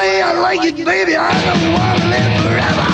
way. I like it, baby. I don't want to live forever.